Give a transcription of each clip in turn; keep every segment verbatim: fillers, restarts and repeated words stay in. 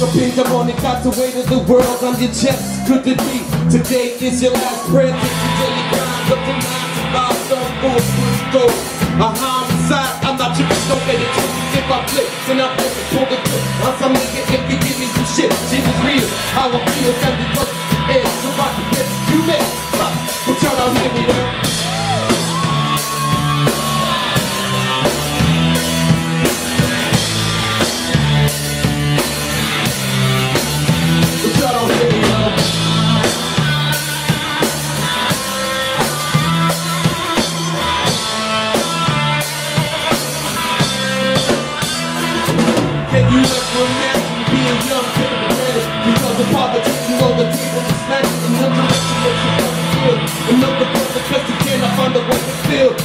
your pandemonic got the weight of the world on your chest. Could it be today is your last breath? Until you grind up the nine to five, don't go through the door. A homicide, I'm not tripping, don't get it twisted. If I flip, then I'm going to pull the clip on some nigga if you give me some shit. Shit is real, how I feel, and the fuck is air. So I can get you there, but y'all don't hear me now.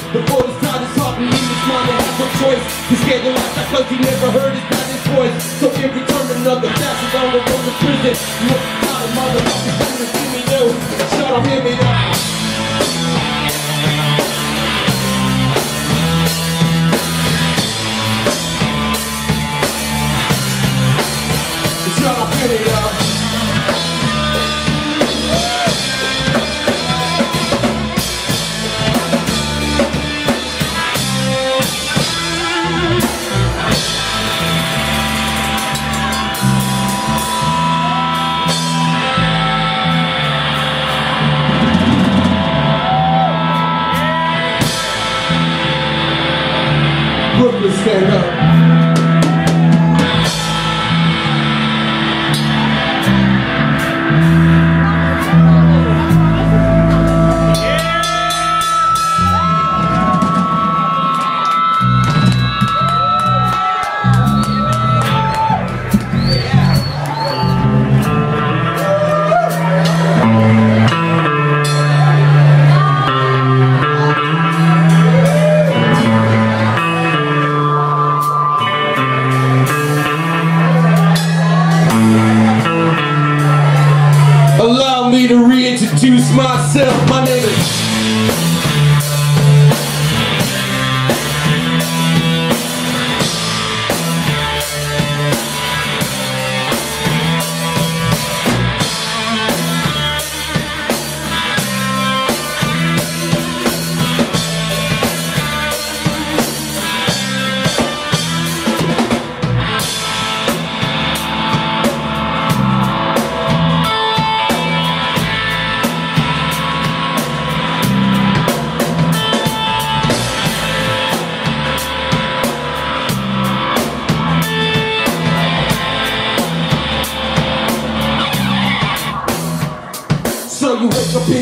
Before this time is hard, and this mind to have no choice. He's scared to life because you never heard his daddy's voice. So here we turn another passage on the road to prison. You must be tired of motherfucking things. Hear me now, shut up, hear me now. Shut up, hear me now. Brooklyn, stand up. Introduce myself, my name is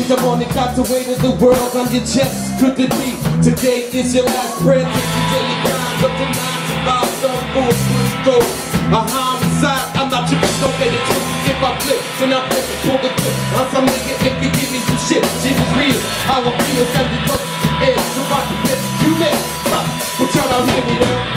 Pandemonic got the weight of the world on your chest. Could it be today is your last breath? Until you grind up the nine to five, don't go through the door. A homicide, I'm not tripping, don't get it twisted. If I flip, then I'm going to pull the clip on some nigga if you give me some shit. Shit is real, how I feel, and the fuck is air. So I can get you there, but y'all don't hear me now.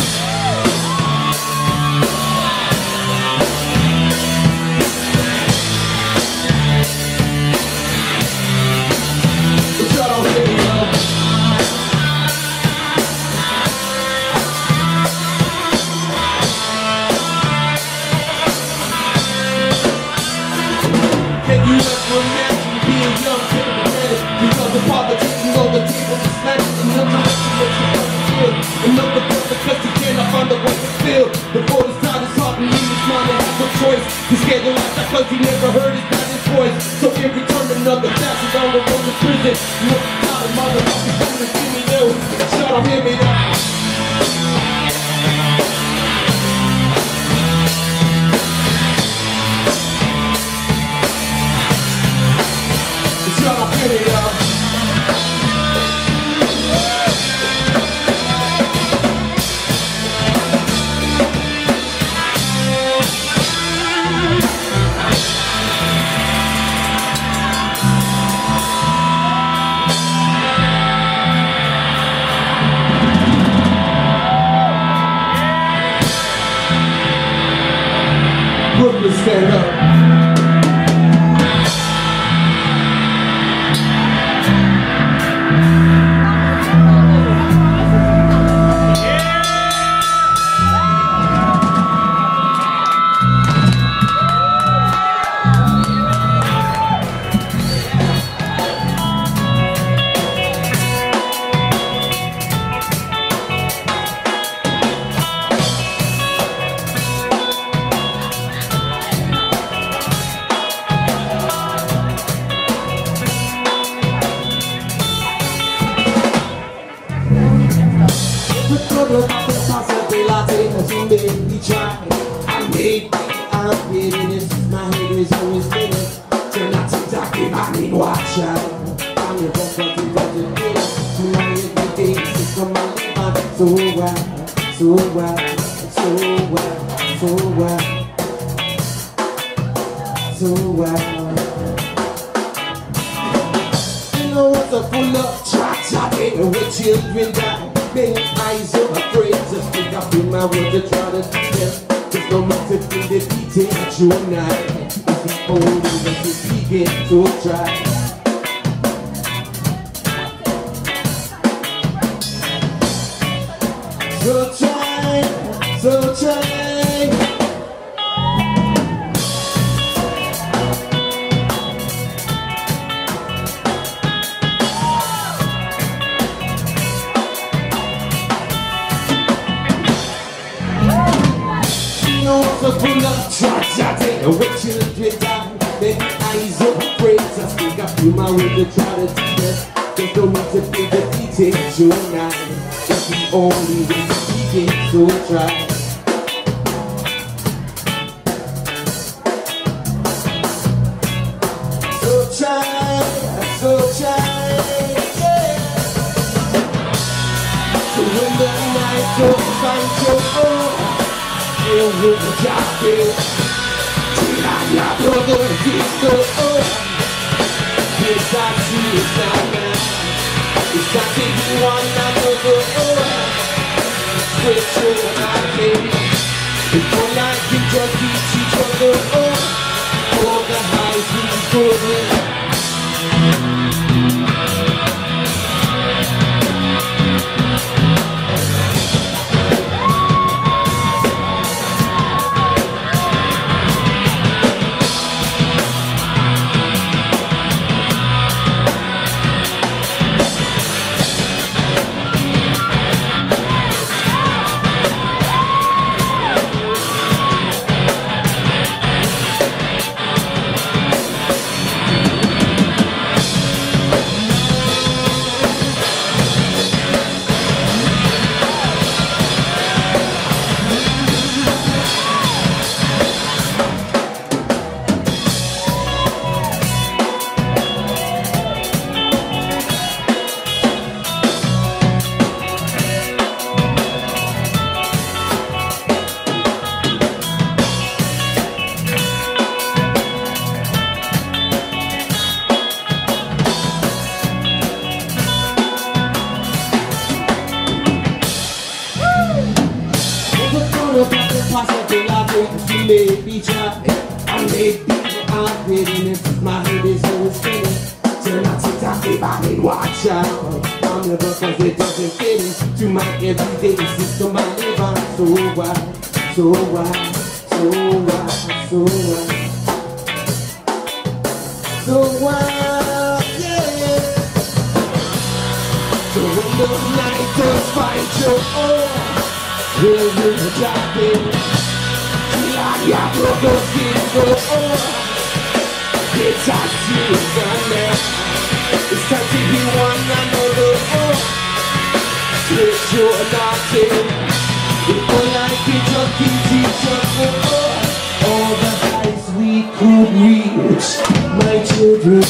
Before this time is hard, and his mind to have no choice. He's scared to life because he never heard his daddy's voice. So here we turn another passage on the road to prison. You must be tired of motherfucking things. Hear me now, shut up, hear me now. Shut up, hear me now. Brooklyn, stand up. look up the sunset, they lie to it, soon they be trying. I made I'm getting this, my head is always finished. Turn out to talk in my name, watch out. I'm your best friend, you've got to get it. Tonight is the day, it's from my mind. So wild, so wild, so wild, so wild, so wild. You know what's a full of cha-cha, baby, with children down. Many eyes are afraid to speak up in my words to try to teach them. There's no matter in the detail that you and I. It's the only way to begin to try. So try, so full of tragedy, and with children down, their eyes are afraid to speak up through my way to try to teach us. There's no need to be the details tonight. That's the only way to begin, so try. So try, so try, yeah. So when the night goes, find your own. You're with the jacket. Till I'm not going to get so old. Yes, I see it now. It's not the one I'm going to go over. Switch over my game. It's all I can just reach each other up. All the highs we've going. Baby, child, I made people out bitterness. My head is always spinning. Turn out to talk about it, watch out. I'm never cause it doesn't fit in to my everyday system. I live on so wild, so wild, so wild, so wild, so wild, yeah. So when the night does fight your own, will you drop it? Yeah, bro, those kids go on. It's hard to It's time to be one another. Switch your nothing. If all I can just keep each other up. All the heights we could reach, my children.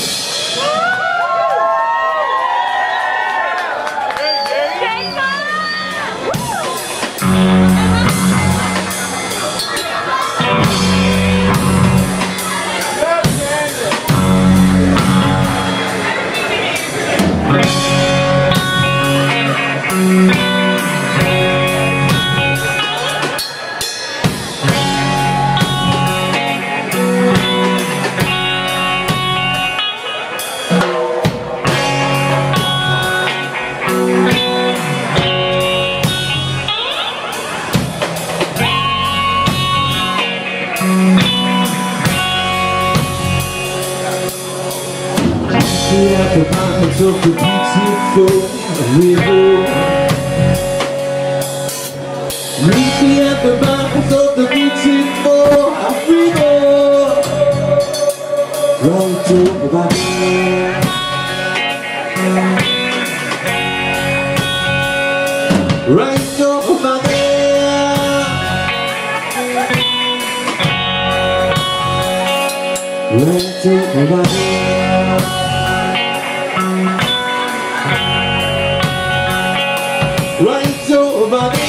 The mountains of the beautiful river. Meet me at the mountains of the beautiful river. Right over my head. Right over went to Albania, went to Albania.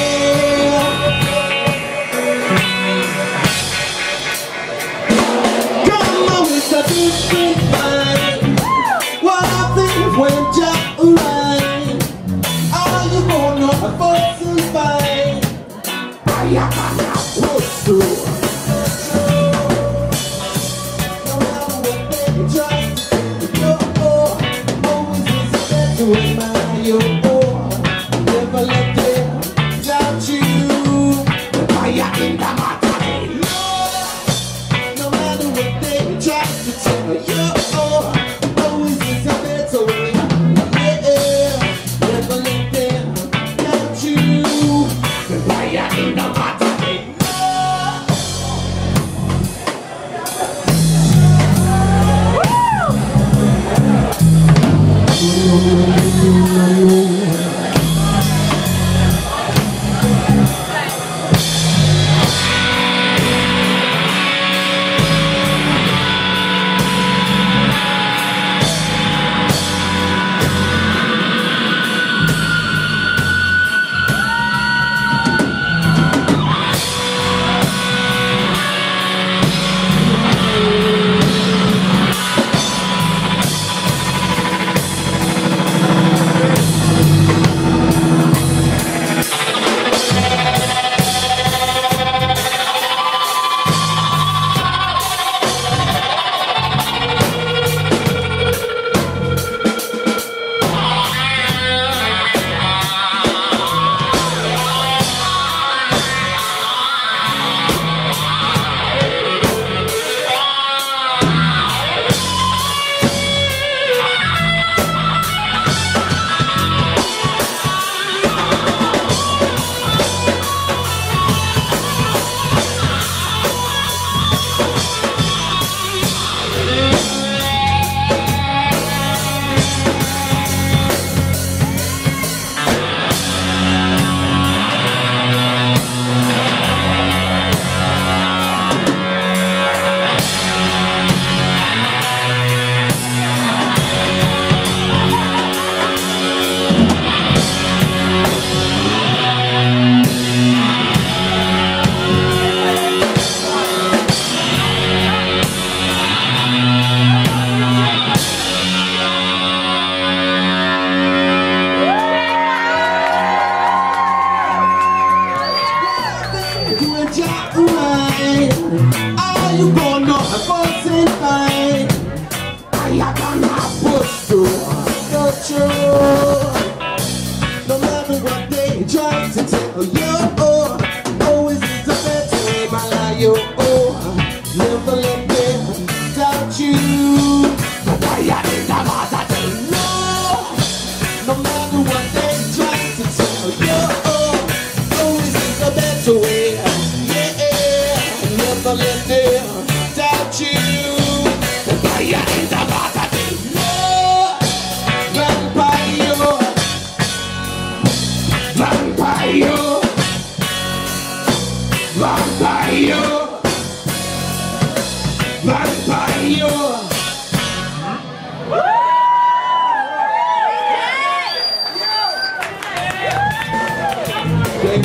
There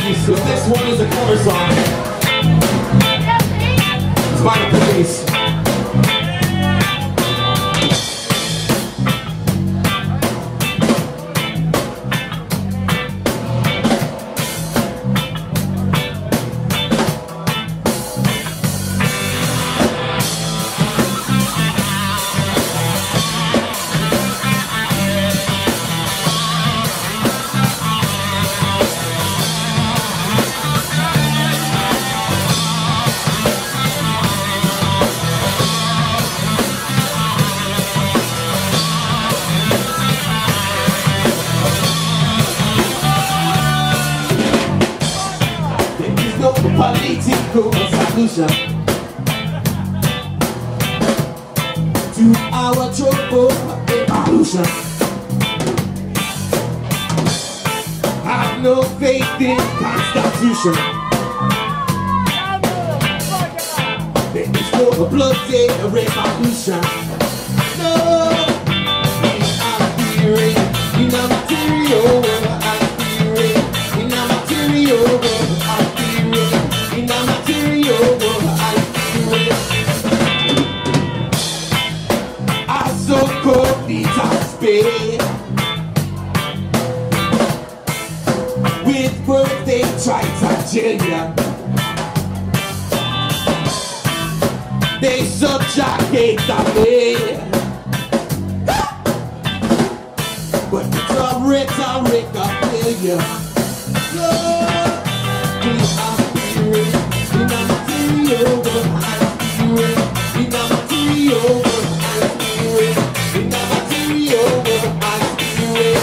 is no of a bloody revolution. No, I'm fearing in a material world. I'm fearing in a material world. I'm fearing in a material world. I'm fearing. I so cold it has been. With work they try to jail ya. They such a hate that way, but it's a rhetoric of failure. No, we are fearing in a material world. I'm fearing in a material world. I'm fearing in a material world. I'm fearing.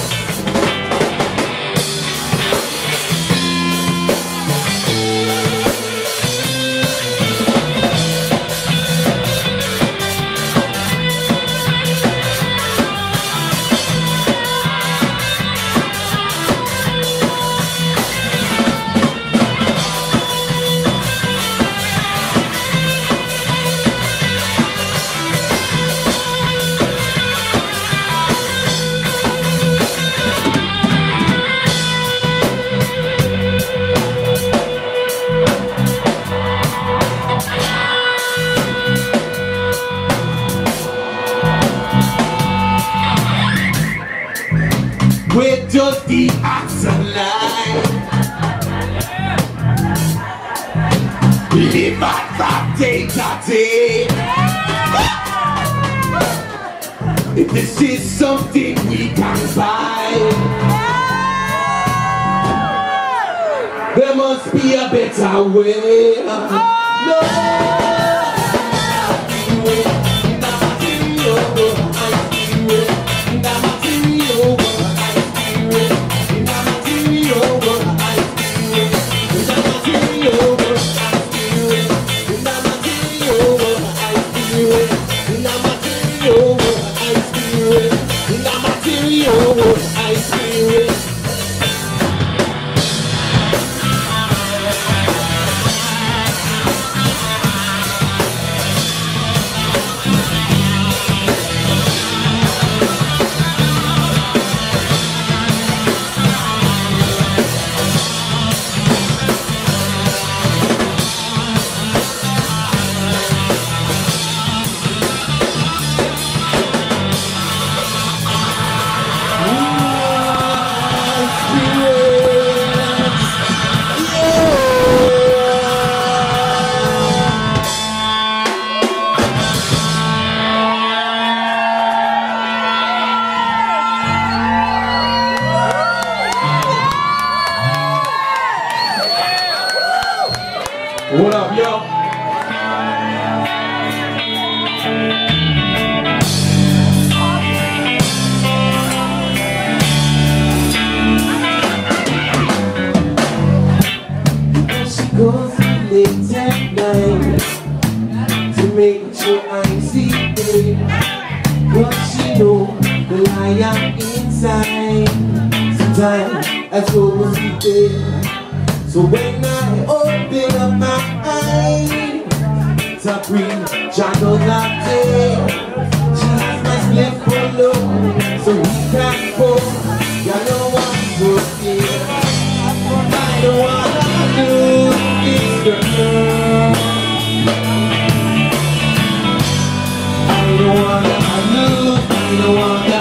We're just the acts of life. Live at that day to day. If this is something we can buy, there must be a better way. No. What up, yo? She goes in late at night to make sure I see it, but she knows the lie I'm inside. Sometimes I told her to be there. So when I open up my eyes to breathe, shadows are there. She has my slip below, so we can't go. You know I'm working. I don't wanna lose this girl. I don't wanna lose. I don't wanna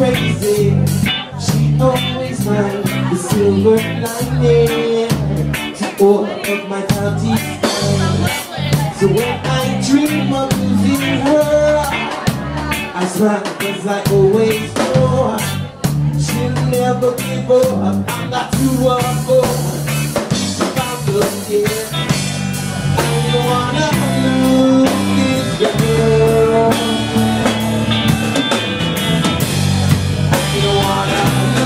crazy. She always finds the silver lining to all of my county time. So when I dream of losing her, I smile as I always do. She'll never give up. I'm not too up for about the year. I don't wanna lose this girl. I don't wanna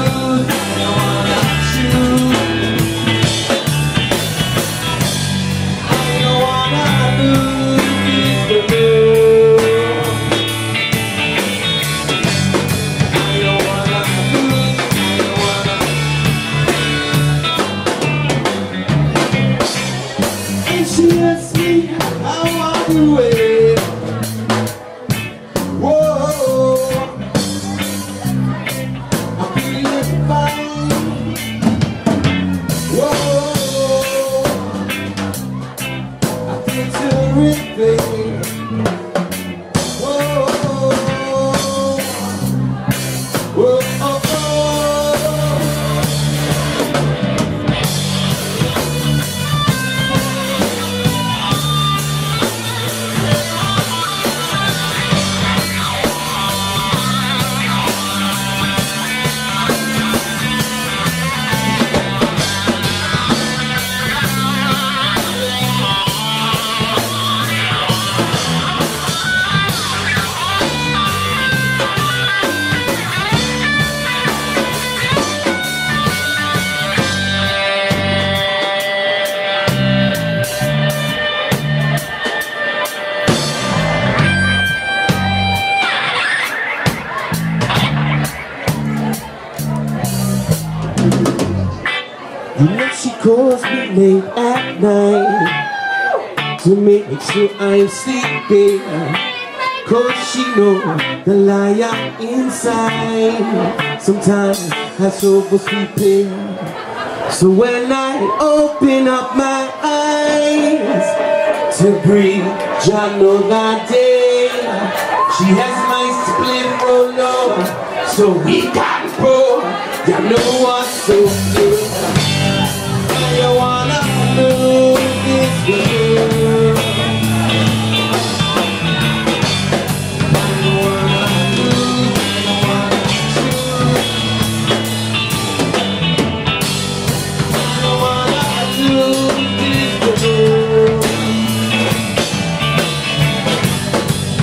calls me late at night to make sure I'm sleeping, cause she knows the lie I'm inside. Sometimes I struggle sleeping, so when I open up my eyes to breathe, I know that day she has my split roll on, so we got to roll. You know what's so good. I wanna know this girl. I wanna know, I wanna choose. I wanna know this girl.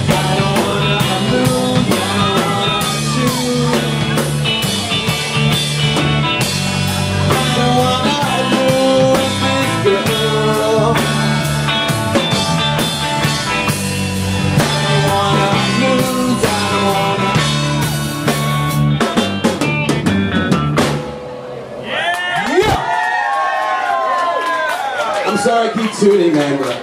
I wanna know, I wanna choose. I'm sorry I keep tuning, man, but...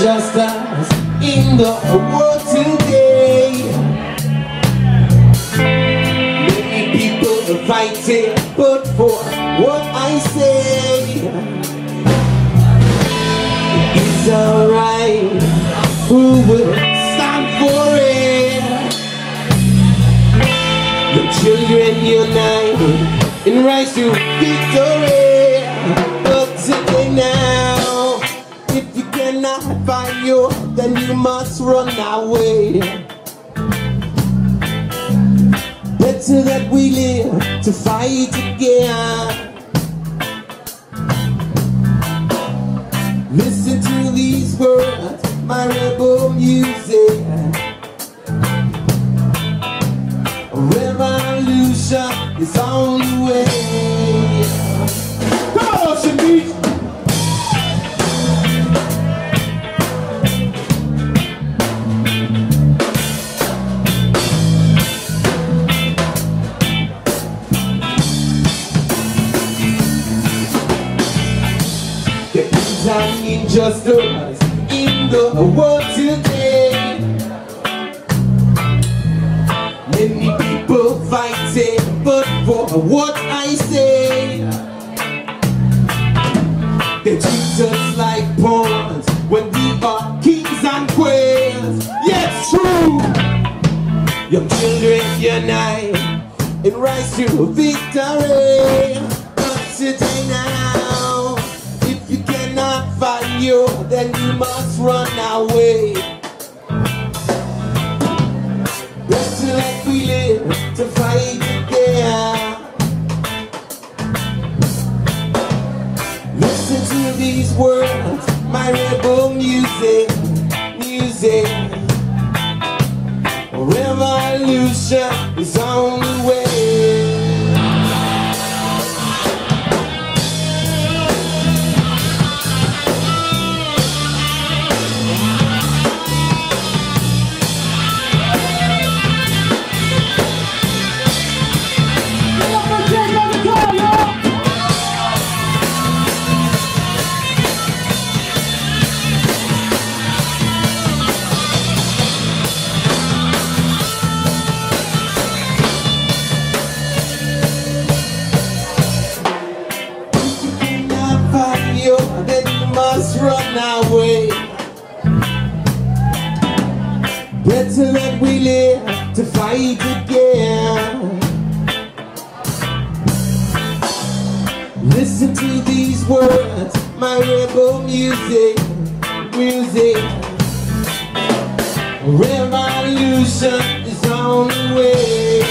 Just us in the world today. Many people are fighting, but for what I say, it's alright. Who will stand for it? The children unite and rise to victory. Up today now. If you cannot find you, then you must run away. Better that we live to fight again. Listen to these words, my rebel music. Revolution is on the way. Come on, Ocean Beach! Injustice in the world today. Many people fight it, but for what I say, they treat us like pawns when we are kings and queens. Yes, true. Your children unite and rise to victory. But today now, find you, then you must run away. Better let we live to fight again. Listen to these words, my rebel music, music. Revolution is on the way. Run away. Better that we live to fight again. Listen to these words, my rebel music, music. Revolution is on the way.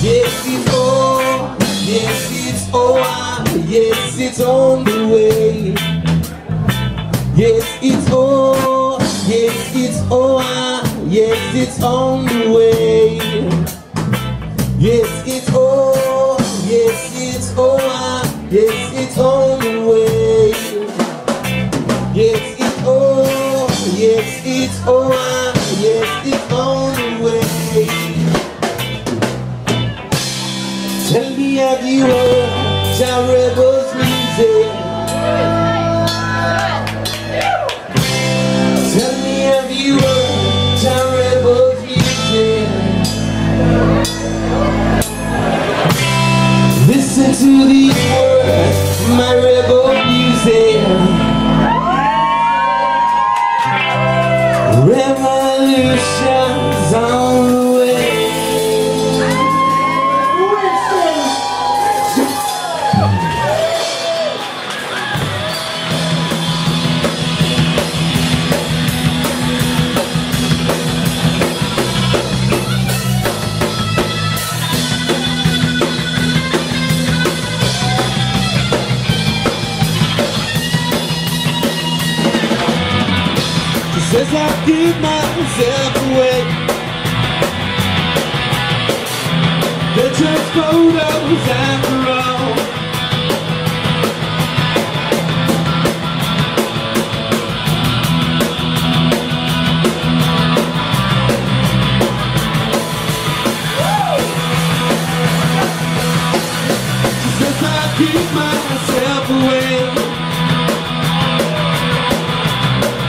Yes, it's all, yes, it's all, yes, it's on the way. Yes, it's all, yes, it's all, yes, it's on the way. Yes, it's all, yes, it's all, yes, it's on the way. Yes, it's all, yes, it's all, yes, it's on the way. Tell me, have you heard Jah Rebel's music? Listen to these words, my rebel music. Revolution's on the way. Says I give myself away. They're just photos after all. She says I give myself away.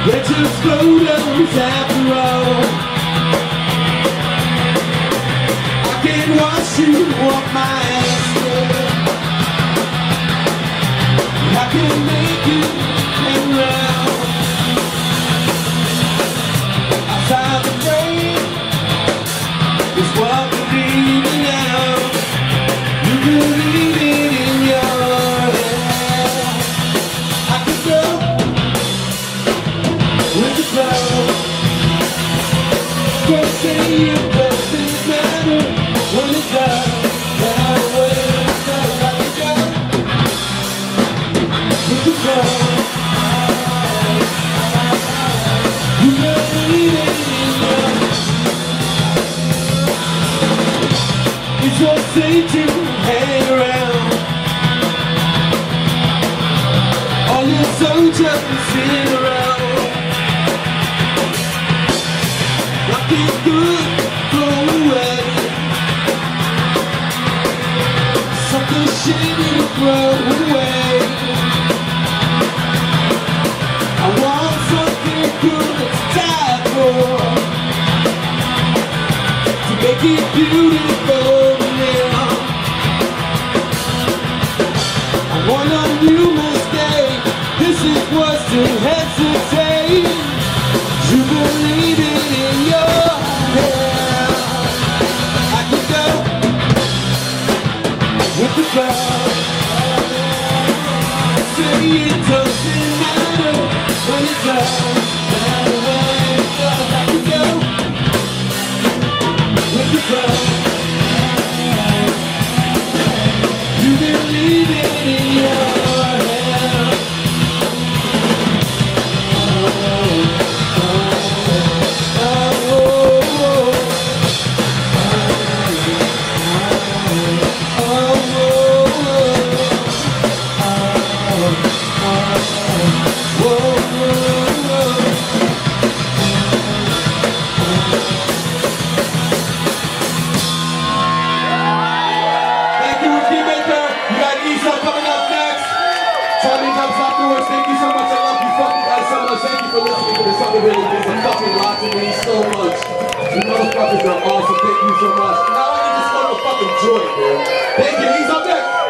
They're just photos after all. I can watch you walk my ass down. I can make you hang around. Outside the rain is what we're leaving now. You believe it in your head. I can go with the flow. Can't say you doesn't matter when it's done. That way to go, I can go with the flow. You don't need it anymore. It's all safe to hang around. All your soldiers sitting around. Nothing good, throw away. Something shitty to throw away. I want something good to die for, to make it beautiful now. I want a new mistake. This is what's to hesitate. You believe it in your head. I can go with the crowd. Say it doesn't matter when it goes. That way it goes. I can go with the crowd. You believe it in your head. Oh. Awesome, thank you so much. Now I need to start a fucking joint, man. Thank you, he's up there.